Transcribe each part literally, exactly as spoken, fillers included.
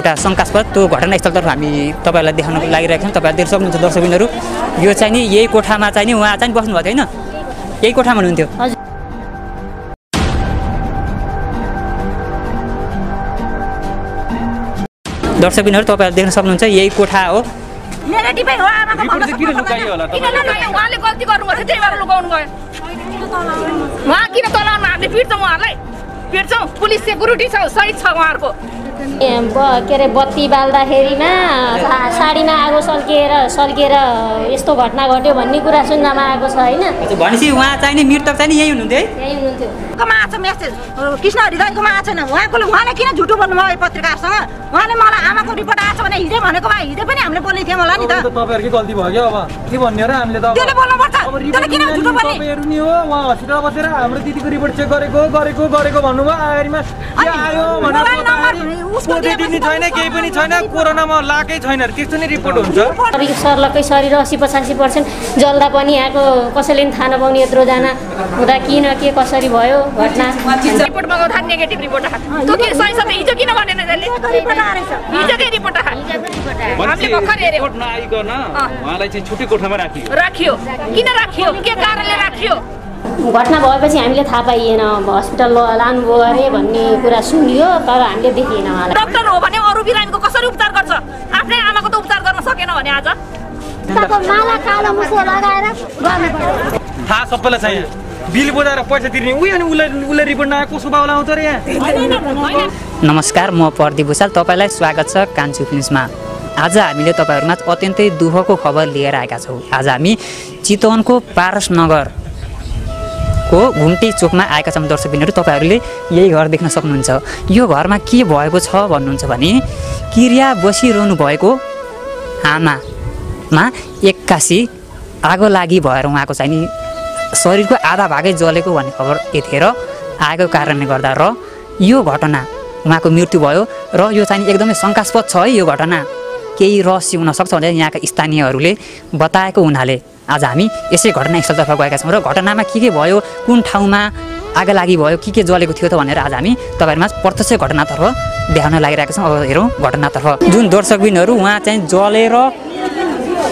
शंकास्पद तो घटनास्थलतर्फ हामी तपाईलाई देखाउन लागिरहेका छौं। तपाईहरु देख्न सक्नुहुन्छ दर्शकबिन्दुहरु, यो चाहिँ नि यही कोठामा चाहिँ नि उहाँ चाहिँ बस्नु भएको थियो हैन, यही कोठामा हुनुहुन्थ्यो। दर्शकबिन्दुहरु तपाईहरु देख्न सक्नुहुन्छ यही कोठा हो। मेरो डिपाइ हो, आमाको भन्दा किन लुकाइयो होला त? उहाँले गल्ती गर्नुभयो, त्यही भएर लुकाउनु भयो। उहाँ किन तलाउनु? हामीले पिट्छौं उहाँलाई, पिट्छौं। पुलिस सेक्युरिटी छ, सही छ उहाँहरुको। के अरे बत्ती बाल्दाखेरिमा साडीमा आगो सल्किएर सल्किएर यस्तो घटना घट्यो भन्ने कुरा सुन्नमा आएको छ हैन। भनेपछि उहाँ चाहिँ नि मृतक चाहिँ नि यही हुनुहुन्थ्यो है, यही हुनुहुन्थ्यो। कमा आछ मेसेज कृष्ण हरिदाइकोमा आछ न, उहाँकोले उहाँले किन झुटो बोल्नुभयो पत्रकारसँग? उहाँले मलाई आमाको रिपोर्ट आछ भने हिजो भनेको भए हिजो पनि हामीले बोल्ने थियौं होला नि त। तपाईहरुकै गल्ती भयो के अब के भन्ने र हामीले त त्यसले बोल्नु पर्छ। त्यसले किन झुटो बोल्ने? तपाईहरु नि हो, उहाँ हस्पिटलमा बसेर हाम्रो दिदीको रिपोर्ट चेक गरेको गरेको गरेको भन्नुभयो। आयरमा के आयो भनेर सर्लकै शरीर अस्सी पचासी पर्सेन्ट जल्दा पनि आएको, कसैले थाहा नपाउने यत्रो जना हुँदा किन के कसरी भयो घटना? रिपोर्ट मगाउँदा नेगेटिभ रिपोर्ट आयो। घटना भएपछि हामीले थाहा पाइएन, हस्पिटल लानुभयो अरे भन्ने कुरा सुनियो तर हामीले देखिएन। उहाँलाई डाक्टर हो भने अरू बिरामीको कसरी उपचार गर्छ? आफ्नै आमाको त उपचार गर्न सकेन भने आज माला कालो मुसो लगाएर गर्नुपर्छ। थाहा सबैलाई छैन, बिल बोलाएर पैसा तिर्ने उयो अनि उले उले रिपोर्ट नआए कसो बाउला आउँछ रे यहाँ। नमस्कार, म प्रदीप भुसाल, तपाईलाई स्वागत छ कान्छु फिल्म्समा। आज हामीले तपाईहरुमा अत्यन्तै दुःखको खबर लिएर आएका छौं। आज हामी चितवनको पारस नगर को घुम्टी चोकमा आएका छौँ। दर्शकबिन्दुहरु, तपाईहरुले यही घर देख्न सक्नुहुन्छ। यो घरमा के भएको छ भन्नुहुन्छ भने किरिया बसिरहनु भएको आमामा एक्कासी आगो लागि भएर उहाँको चाहिँ नि शरीरको आधा भागै जलेको भन्ने खबर यतिखेर आएको कारणले गर्दा र यो घटना उहाँको मृत्यु भयो र यो चाहिँ एकदमै शंकास्पद छ है। यो घटना केही रहस्य हुन सक्छ भनेर यहाँका स्थानीयहरूले बताएको हुनाले आज हामी यसै घटनास्थलतर्फ गएका छौँ र घटनामा के के भयो, कुन ठाउँमा आगो लागि भयो, के के जलेको थियो त भनेर आज हामी तपाईँहरूमा प्रत्यक्ष घटनातर्फ देखाउन लागिरहेका छौँ। अब हेरौँ घटनातर्फ। जुन दर्शकबिन्दुहरु उहाँ चाहिँ जलेर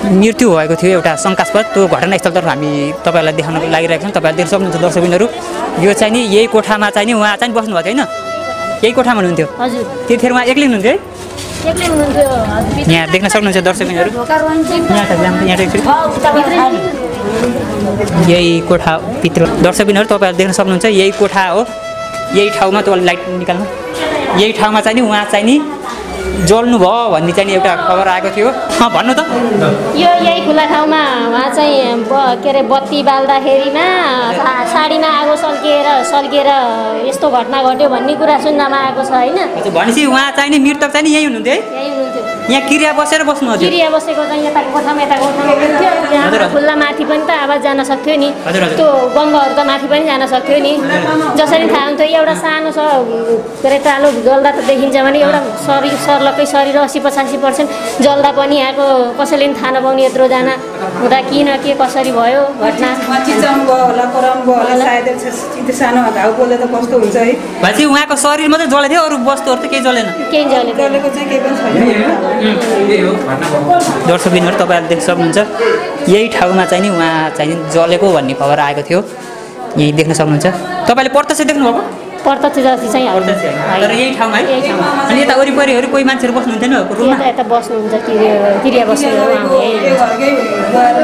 मृत्यु भएको थियो एउटा शंकास्पद त्यो घटनास्थलतर्फ हामी तपाईँहरूलाई देखाउन लागिरहेका छौँ। तपाईँहरूले देख्न सक्नुहुन्छ दर्शकबिन्दुहरु, यो चाहिँ नि यही कोठामा चाहिँ नि उहाँ चाहिँ बस्नु भएको थियो हैन, यही कोठामा हुनुहुन्थ्यो। हजुर, त्यतिखेर उहाँ एक्लै हुनुहुन्थ्यो है, एक्लै हुनुहुन्थ्यो। यहाँ देख्न सक्नुहुन्छ दर्शकबिन्दुहरु, यही कोठा भित्र। दर्शकबिन्दुहरु, तपाईहरु देख्न सक्नुहुन्छ यही कोठा हो। यही ठाउँमा त्यो लाइट निकाल्नु, यही ठाउँमा चाहिँ नि उहाँ चाहिँ नि जल्नु भयो भन्ने चाहिँ एउटा खबर आएको थियो। भन्नु त यो यही खुला ठाउँमा उहाँ चाहिँ के अरे बत्ती बाल्दाखेरिमा साडीमा आगो सल्किएर सल्किएर यस्तो घटना घट्यो भन्ने कुरा सुन्नमा आएको छ हैन। भनेपछि उहाँ चाहिँ नि मृतक चाहिँ नि यही हुनुहुन्थ्यो है, यही हुनुहुन्थ्यो। यहाँ किरिया बसेर बस्नु? हजुर, किरिया बसेको चाहिँ यता कोठामा यता कोठामा हुनुहुन्थ्यो। यहाँ खुल्ला माथि पनि त आवाज जान सक्थ्यो नि, त्यो गङ्गाहरू त माथि पनि जान सक्थ्यो नि, जसरी थाहा हुन्थ्यो। एउटा सानो छ के अरे टालो जल्दा त देखिन्छ भने एउटा शरीर सर्लकै शरीर अस्सी पचासी पर्सेन्ट जल्दा पनि आएको, कसैले थाहा नपाउने यत्रो जना हुँदा किन के कसरी भयो घटना? उहाँको शरीर मात्रै जलेको थियो, अरू वस्तुहरू त केही जलेन, केही जलेको चाहिँ केही पनि छैन। दर्शकबिन्दुहरु, तपाईहरुले देख्न सक्नुहुन्छ यही ठाउँमा चाहिँ नि उहाँ चाहिँ जलेको भन्ने खबर आएको थियो। यही देख्न सक्नुहुन्छ। तपाईले प्रत्यक्ष देख्नुभएको? प्रत्यक्ष जति चाहिँ हो तर यही ठाउँमा है। अनि यता वरिपरिहरु कोही मान्छेहरु बस्नु हुँदैन रुममा? यता यता बस्नुहुन्छ किरिया बस्नुहुन्छ।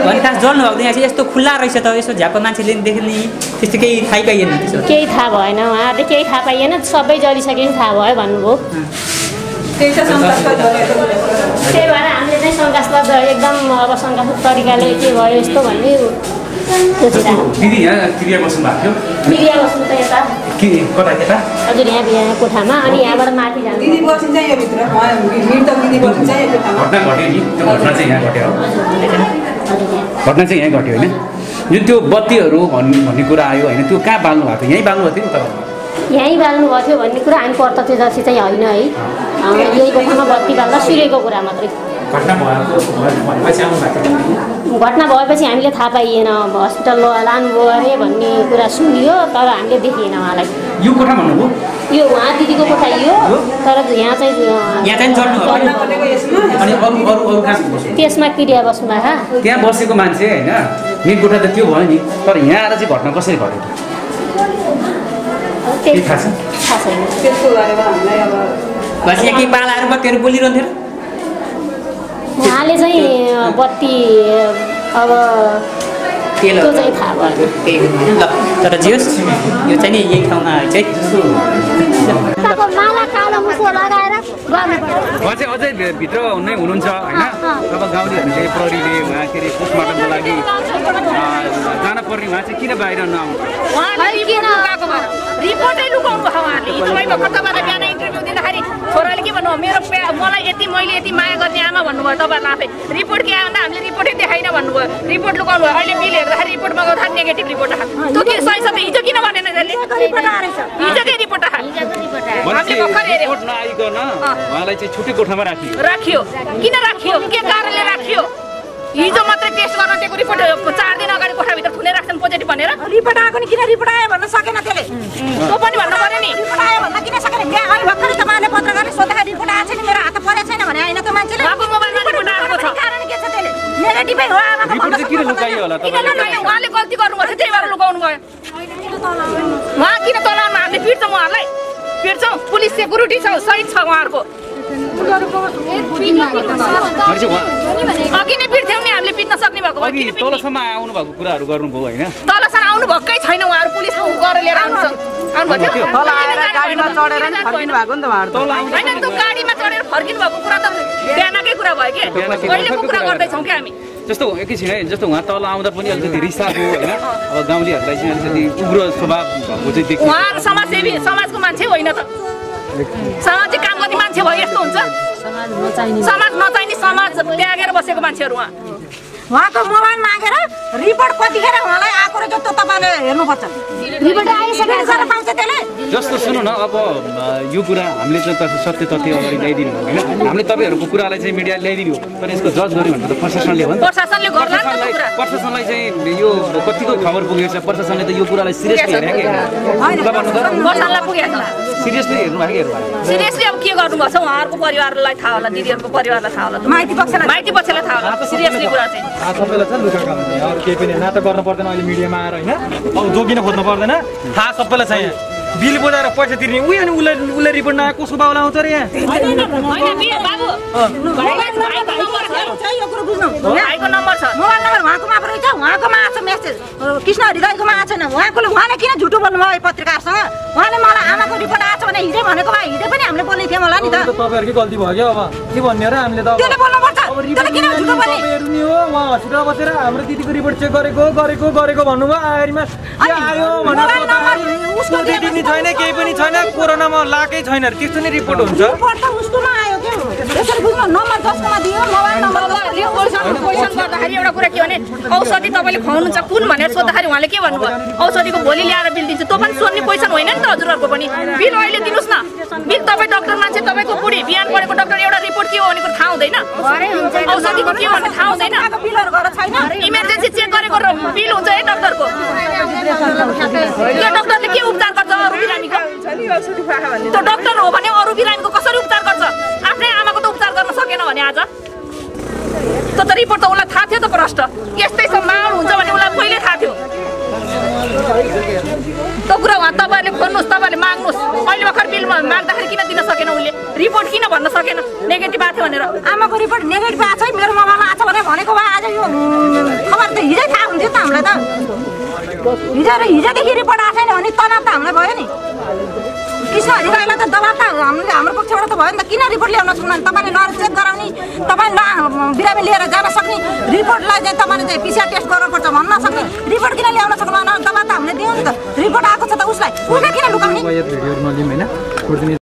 अनि खास जल्नु भएको यहाँ यस्तो खुल्ला रहेछ त, यस्तो झ्याप्प मान्छेले देख्ने त्यस्तो केही थाहा पाइएन? केही थाहा भएन, उहाँहरूले केही थाहा पाइएन, सबै जलिसकेपछि थाहा भयो भन्नुभयो। त्यही त शंकास्पद हो, त्यही भएर हामीले चाहिँ शंकास्पद एकदम अब शंकास्पद तरिकाले के भयो यस्तो भन्ने सोचिरहेको थियौँ। दिदी यहाँ क्रिया बस्नु भएको थियो? क्रिया बस्नु त यता के कता त्यता? हजुर, यहाँ यहाँ कोठामा अनि यहाँबाट माथि जानु। दिदी बस्नु चाहिँ यो भित्र मृतक दिदी बस्नु चाहिँ यो कोठामा। घटना घट्यो नि, त्यो घटना चाहिँ यहाँ घट्यो हो, घटना चाहिँ यहाँ घट्यो होइन। यो त्यो बत्तीहरू भन्ने भन्ने कुरा आयो होइन, त्यो कहाँ बाल्नु भएको थियो? यहीँ बाल्नु भएको थियो तपाईँ? यहीँ बाल्नु भएको थियो भन्ने कुरा हामी प्रत्यक्ष जर्सी चाहिँ होइन है, यही कोठामा बत्ती बाल्दा सूर्यको कुरा मात्रै। घटना भएपछि हामीले थाहा पाइएन, हस्पिटल लानुभयो अरे भन्ने कुरा सुनियो तर हामीले देखिएन उहाँलाई। You go to Manu? You want to go to you? Yes, I do. Yes, I do. Yes, my kid was my hand. Yeah, Bossy commands here. You go to the two only, but yeah, that's important. What's it about it? Okay, cousin. Was he a key ball? I'm not going to bully on here. Alice, what the. Tôi sẽ thả vào cái lập cho nó chết, như thế này yên không là chết. Ta còn má là cao là một số lá gai đó. Vâng. Ở trên ở trên bị trơ hôm nay uống cho anh á. Các bạn gạo điện cái pro đi đi mà cái đi phút mà đang lagi. Gana pori mà sẽ kia bay ra nào. Hai kia là các bạn. Report ấy lúc ông bảo anh đi. Tôi mới bảo các bạn là cái này interview đi là hari. Thora lấy cái bạn nó, mình rồi phải mua lại cái gì mua lại cái gì mai còn nhà mà bạn mua tao bạn làm cái. Report cái anh đó, anh report thì hay na bạn mua. Report lúc ông bảo anh đi bì lên. हर report मगाओ था negative report था तो क्या size सब Izo की ना बने ना जल्दी रिपोर्ट आ रही है इज़ो की रिपोर्ट था हमने पक्का ले रहे हैं ना इको ना वाला इसे छोटे कोठा में रखियो रखियो की ना रखियो क्या कारण ले रखियो इज़ो मात्रे टेस्ट करना ते को रिपोर्ट चार दिन आगे कोठा भीतर तूने रखते हैं पॉजिटिव बने रहा रिपोर्ट आया कौन की ना रिपोर्ट आया बन्ना साके ना चले तो बनी बन्ना बने नहीं रिपोर्ट आया बन्ना की ना साके ना आई वक्त तो माने पत्रकार ने सोता है रिपोर्ट आया चले मेरा आता पड़े चले ना बने आई ना तो मान चले आपको मोबाइल में रिपोर्ट आया को था कारण कैसे चले मेरा डिबेट हुआ है रिपोर्ट से किन लुकाई होला तब वाले गल्ती गर्नु भएछ त्यही भएर लुकाउनु भयो वहाँ किन तलामा हामीले पिट्छौँ उहाँहरूलाई पिट्छौँ पुलिस सेक्युरिटी छ सहित छ उहाँहरूको अघि नै पिट्थ्यौँ नि हामीले पिट्न सक्ने भएको अघि तलसम्म आउनु भएको कुराहरू गर्नुभयो होइन तलसम्म आउनु भएकै छैन उहाँहरू पुलिस गरेर लिएर आउनुहुन्छ आउनुभएको थियो तल आएर गाडीमा चढेर नि फर्किनु भएको नि त उहाँहरू तल आउँछ हैन त्यो गाडीमा चढेर फर्किनु भएको कुरा त बिहानकै कुरा भयो के अहिलेको कुरा गर्दैछौँ के हामी जस्तो एकैछिन है जस्तो उहाँ तल आउँदा पनि अलिकति रिसाको होइन अब गाउँलेहरूलाई चाहिँ अलिकति उग्र स्वभाव भएको चाहिँ देखिन्छ उहाँ समाजसेवी समाजको मान्छे होइन त सामाजिक काम गर्ने मान्छे भयो यस्तो हुन्छ समाज नचाहिने समाज नचाहिने समाज त्यागेर बसेको मान्छेहरु उहाँ उहाँको मोबाइल मागेर रिपोर्ट कतिखेर उहाँलाई आएको र जस्तो तपाईले हेर्नुपर्छ रिपोर्ट आइसकेर गर्न पाउँछ त्यसले जस्तो सुन्नु न अब यो कुरा हामीले चाहिँ सत्य तथ्य अगाडि ल्याइदिनु हैन हामीले तपाईहरुको कुरालाई चाहिँ मिडियाले ल्याइदिनु तर यसको जज गर्ने भनेर त प्रशासनले हो नि प्रशासनले गर्ला नि त कुरा प्रशासनलाई चाहिँ यो कतिको खबर पुगेछ प्रशासनले त यो कुरालाई सिरियसली हेरेको हैन प्रशासनलाई पुगेछ सिरियसली हेर्नु भएकै हेर्नु सिरियसली अब के गर्नु भछ उहाँहरुको परिवारलाई थाहा होला दिदीहरुको परिवारलाई थाहा होला माइती पक्षलाई माइती पक्षलाई थाहा होला सिरियसली कुरा चाहिँ सबैलाई छ लुका काम हुने अरु केही पनि नाटक गर्न पर्दैन अहिले मिडियामा आएर हैन अब जोगिन खोज्नु पर्दैन थाहा सबैलाई छैन बिल बोलाएर पैसा तिर्ने उयो अनि उले उले रिपोर्ट नआएको कसको बाउला आउँछ र यहाँ हैन हैन बाबु भाइको नम्बर छ यो कुरा बुझ्नु भाइको नम्बर छ मोबाइल नम्बर वहाकोमा परेछ वहाकोमा आछ मेसेज कृष्ण हरिदाईकोमा आछन वहाकोले वहाले किन झुटो बोल्नुभयो पत्रकारसँग वहाले मलाई आमाको रिपोर्ट आछ भने हिजो भनेको भए हिजो पनि हामीले बोल्ने थियौ होला नि त तपाईहरुकै गल्ती भयो के अब के भन्ने र हामीले त त्यसले बोल्नु पर्छ त्यसले किन झुटो बोल्ने तपाईहरु नि हो वहा हस्पिटल बसेर हाम्रो दिदीको रिपोर्ट चेक गरेको गरेको गरेको भन्नुभयो आयरमा आयो भनेर उसको दिदी छैन केही पनि छैन कोरोनामा लाकै छैन त्यस्तो नै रिपोर्ट हुन्छ रिपोर्ट त उसकोमा आयो के यसरी बुझ्नु नम्बर दस कोमा दियो मोबाइल नम्बर लियो क्वेशन क्वेशन गर्दाखेरि एउटा कुरा के भने औषधि तपाईले खुवाउनुहुन्छ कुन भनेर सोध्दाखेरि उहाँले के भन्नुभयो औषधिको भोलि ल्याएर बिल दिन्छु तँ पनि सोध्ने पैसा होइन नि त हजुरहरुको पनि बिल अहिले दिनुस् न बिल तपाई डाक्टर मान्छे तपाईको बुढी बिहान परेको डाक्टर एउटा रिपोर्ट के हो भनेको थाहा हुँदैन भरे हुन्छ औषधिको के भन्ने थाहा हुँदैन आको बिलहरु घर छैन इमर्जेन्सी चेक गरेको बिल हुन्छ है डाक्टरको यो डाक्टरले के उपचार गर्छ अरु बिरामीको त्यो डाक्टर हो भने अरु बिरामीको कसरी उपचार गर्छ आफ्नै आमाको त उपचार गर्न सकेन भने आज त्यो त रिपोर्ट त उलाई थाहा थियो त प्रष्ट यस्तै सम्मान हुन्छ भने उलाई पहिले थाहा थियो त्यो कुरा उहाँ तपाईहरुले खोज्नुहोस् तपाईहरुले माग्नुहोस् अहिले भर्खर बिल माग्दाखेरि किन दिन सकेन उले रिपोर्ट किन भन्न सकेन नेगेटिभ आथ्यो भनेर आमाको रिपोर्ट नेगेटिभ आछ है मेरो मोबाइलमा आछ भने भनेको भए आज यो खबर त हिजै थाहा हुन्थ्यो त हामीलाई त हिजो र हिजोदेखि रिपोर्ट आएको छैन भने तनाव त हामीलाई भयो नि कृष्ण हरिदाईलाई त दबाब त हामीले हाम्रो पक्षबाट त भयो नि त किन रिपोर्ट ल्याउन सक्नु तपाईँले नर चेक गराउने तपाईँ न बिरामी लिएर जान सक्ने रिपोर्टलाई चाहिँ तपाईँले चाहिँ पिसिआर टेस्ट गर्नुपर्छ भन्न नसक्ने रिपोर्ट किन ल्याउन सक्नु न दबाब त हामीले दियौँ नि त रिपोर्ट आएको छ त उसलाई उसले किन लुकाउने